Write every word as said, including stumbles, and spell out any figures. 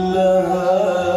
كلها.